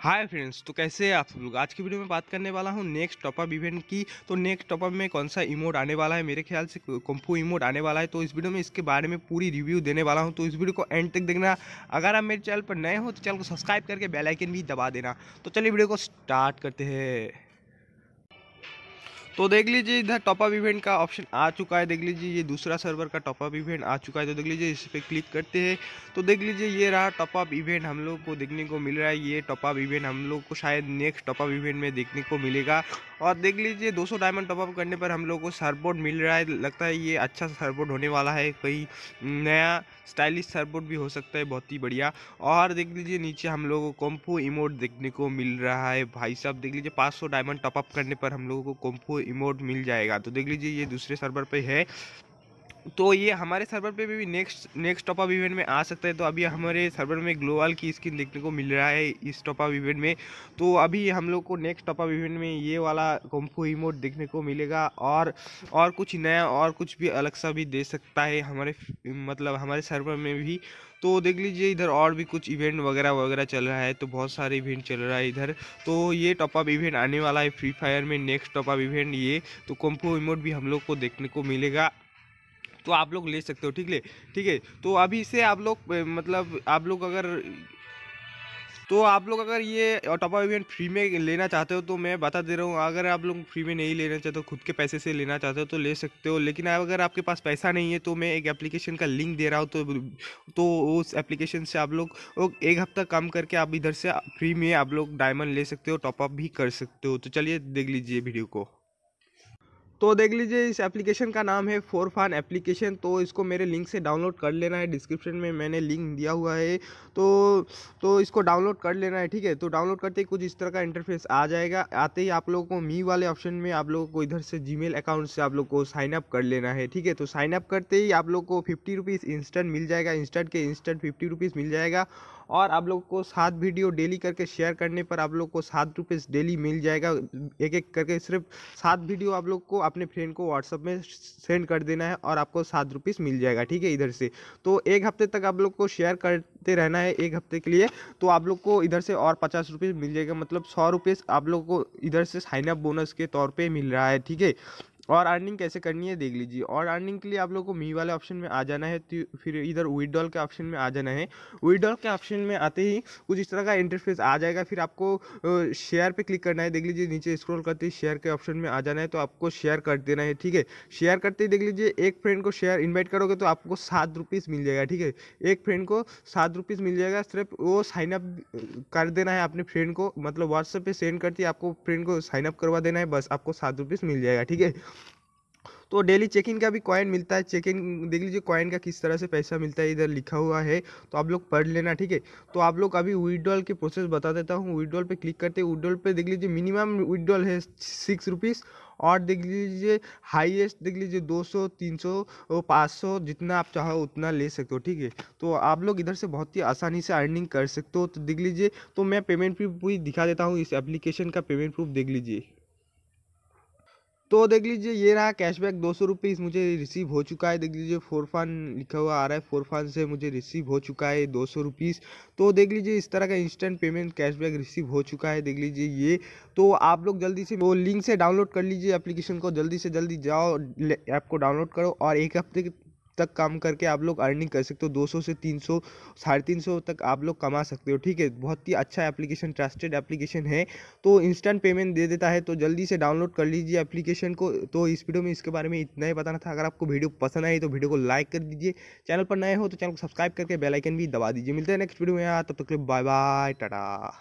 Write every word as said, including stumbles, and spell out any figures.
Hi friends, तो कैसे हैं आप सब लोग। आज की वीडियो में बात करने वाला हूँ नेक्स्ट टॉपअप इवेंट की। तो नेक्स्ट टॉपअप में कौन सा इमोट आने वाला है, मेरे ख्याल से कंफू इमोट आने वाला है। तो इस वीडियो में इसके बारे में पूरी रिव्यू देने वाला हूँ, तो इस वीडियो को एंड तक देखना। अगर आप मेरे चैनल पर नए हो तो चैनल को सब्सक्राइब करके बेल आइकन भी दबा देना। तो चलिए वीडियो को स्टार्ट करते हैं। तो देख लीजिए, इधर टॉपअप इवेंट का ऑप्शन आ चुका है। देख लीजिए, ये दूसरा सर्वर का टॉपअप इवेंट आ चुका है। तो देख लीजिए, इस पर क्लिक करते हैं। तो देख लीजिए, ये रहा टॉपअप इवेंट हम लोग को देखने को मिल रहा है। ये टॉपअप इवेंट हम लोग को शायद नेक्स्ट टॉपअप इवेंट में देखने को मिलेगा। और देख लीजिए, दो सौ डायमंड टॉपअप करने पर हम लोग को सर्वबोर्ड मिल रहा है। लगता है ये अच्छा सर्वबोर्ड होने वाला है, कोई नया स्टाइलिश सर्वबोर्ड भी हो सकता है, बहुत ही बढ़िया। और देख लीजिए, नीचे हम लोग को कॉम्फू इमोट देखने को मिल रहा है। भाई साहब, देख लीजिए, पाँच सौ डायमंड टॉपअप करने पर हम लोगों को कॉम्फू इमोट मिल जाएगा। तो देख लीजिए, ये दूसरे सर्वर पे है। तो ये हमारे सर्वर पे भी नेक्स्ट नेक्स्ट टॉपअप इवेंट में आ सकता है। तो अभी हमारे सर्वर में ग्लोबल की स्किन देखने को मिल रहा है इस टॉपअप इवेंट में। तो अभी हम लोग को नेक्स्ट टॉपअप इवेंट में ये वाला कॉम्फू इमोट देखने को मिलेगा। और और कुछ नया और कुछ भी अलग सा भी दे सकता है हमारे मतलब हमारे सर्वर में भी। तो देख लीजिए, इधर और भी कुछ इवेंट वगैरह वगैरह चल रहा है। तो बहुत सारे इवेंट चल रहा है इधर। तो ये टॉपअप इवेंट आने वाला है फ्री फायर में, नेक्स्ट टॉपअप इवेंट ये। तो कॉम्फू इमोट भी हम लोग को देखने को मिलेगा, तो आप लोग ले सकते हो। ठीक है, ठीक है। तो अभी से आप लोग मतलब आप लोग अगर तो आप लोग अगर ये टॉपअप इवेंट फ्री में लेना चाहते हो, तो मैं बता दे रहा हूँ, अगर आप लोग फ्री में नहीं लेना चाहते हो, खुद के पैसे से लेना चाहते हो तो ले सकते हो। लेकिन अगर आपके पास पैसा नहीं है तो मैं एक एप्लीकेशन का लिंक दे रहा हूँ। तो तो उस एप्लीकेशन से आप लोग एक हफ्ता काम करके आप इधर से फ्री में आप लोग डायमंड ले सकते हो, टॉपअप भी कर सकते हो। तो चलिए देख लीजिए वीडियो को। तो देख लीजिए, इस एप्लीकेशन का नाम है फोरफान एप्लीकेशन। तो इसको मेरे लिंक से डाउनलोड कर लेना है, डिस्क्रिप्शन में मैंने लिंक दिया हुआ है। तो तो इसको डाउनलोड कर लेना है, ठीक है। तो डाउनलोड करते ही कुछ इस तरह का इंटरफेस आ जाएगा। आते ही आप लोगों को मी वाले ऑप्शन में आप लोगों को इधर से जीमेल अकाउंट से आप लोग को साइन अप कर लेना है, ठीक है। तो साइन अप करते ही आप लोग को फिफ्टी रुपीज़ इंस्टेंट मिल जाएगा, इंस्टेंट के इंस्टेंट फिफ्टी रुपीज़ मिल जाएगा। और आप लोग को सात वीडियो डेली करके शेयर करने पर आप लोग को सात रुपये डेली मिल जाएगा। एक एक करके सिर्फ सात वीडियो आप लोग को अपने फ्रेंड को व्हाट्सअप में सेंड कर देना है और आपको सात रुपये मिल जाएगा, ठीक है, इधर से। तो एक हफ्ते तक आप लोग को शेयर करते रहना है, एक हफ्ते के लिए। तो आप लोग को इधर से और पचास रुपये मिल जाएगा, मतलब सौ रुपये आप लोग को इधर से साइन अप बोनस के तौर पर मिल रहा है, ठीक है। और अर्निंग कैसे करनी है देख लीजिए। और अर्निंग के लिए आप लोग को मी वाले ऑप्शन में आ जाना है, तो फिर इधर विड्रॉल के ऑप्शन में आ जाना है। विड्रॉल के ऑप्शन में आते ही कुछ इस तरह का इंटरफेस आ जाएगा। फिर आपको शेयर पे क्लिक करना है। देख लीजिए, नीचे स्क्रॉल करते ही शेयर के ऑप्शन में आ जाना है, तो आपको शेयर कर देना है, ठीक है। शेयर करते ही देख लीजिए, एक फ्रेंड को शेयर इन्वाइट करोगे तो आपको सात रुपीज़ मिल जाएगा, ठीक है। एक फ्रेंड को सात रुपीज़ मिल जाएगा, सिर्फ वो साइनअप कर देना है अपने फ्रेंड को, मतलब व्हाट्सएप पर सेंड करती है आपको फ्रेंड को साइनअप करवा देना है, बस आपको सात रुपीज़ मिल जाएगा, ठीक है। तो डेली चेक इन का भी कॉइन मिलता है। चेक इन देख लीजिए, कॉइन का किस तरह से पैसा मिलता है इधर लिखा हुआ है, तो आप लोग पढ़ लेना, ठीक है। तो आप लोग अभी विड्रॉल की प्रोसेस बता देता हूँ। विड्रॉल पे क्लिक करते हैं। विड्रॉल पे देख लीजिए, मिनिमम विड्रॉल है सिक्स रुपीज़ और देख लीजिए हाईएस्ट देख लीजिए दो सौ तीन सौ पाँच सौ, जितना आप चाहो उतना ले सकते हो, ठीक है। तो आप लोग इधर से बहुत ही आसानी से अर्निंग कर सकते हो। तो देख लीजिए, तो मैं पेमेंट प्रूफ भी दिखा देता हूँ इस एप्लीकेशन का पेमेंट प्रूफ देख लीजिए। तो देख लीजिए, ये रहा कैशबैक दो सौ रुपये मुझे रिसीव हो चुका है। देख लीजिए, फोरफान लिखा हुआ आ रहा है, फोरफान से मुझे रिसीव हो चुका है दो सौ रुपये। तो देख लीजिए, इस तरह का इंस्टेंट पेमेंट कैशबैक रिसीव हो चुका है, देख लीजिए ये। तो आप लोग जल्दी से वो लिंक से डाउनलोड कर लीजिए एप्लीकेशन को, जल्दी से जल्दी जाओ ऐप को डाउनलोड करो और एक हफ्ते तक काम करके आप लोग अर्निंग कर सकते हो। दो सौ से तीन सौ साढ़े तीन सौ तक आप लोग कमा सकते हो, ठीक है। बहुत ही अच्छा एप्लीकेशन, ट्रस्टेड एप्लीकेशन है, तो इंस्टेंट पेमेंट दे देता है। तो जल्दी से डाउनलोड कर लीजिए एप्लीकेशन को। तो इस वीडियो में इसके बारे में इतना ही बताना था। अगर आपको वीडियो पसंद आई तो वीडियो को लाइक कर दीजिए, चैनल पर नए हो तो चैनल को सब्सक्राइब करके बेल आइकन भी दबा दीजिए। मिलते हैं नेक्स्ट वीडियो में, तब तक के लिए बाय बाय, टाटा।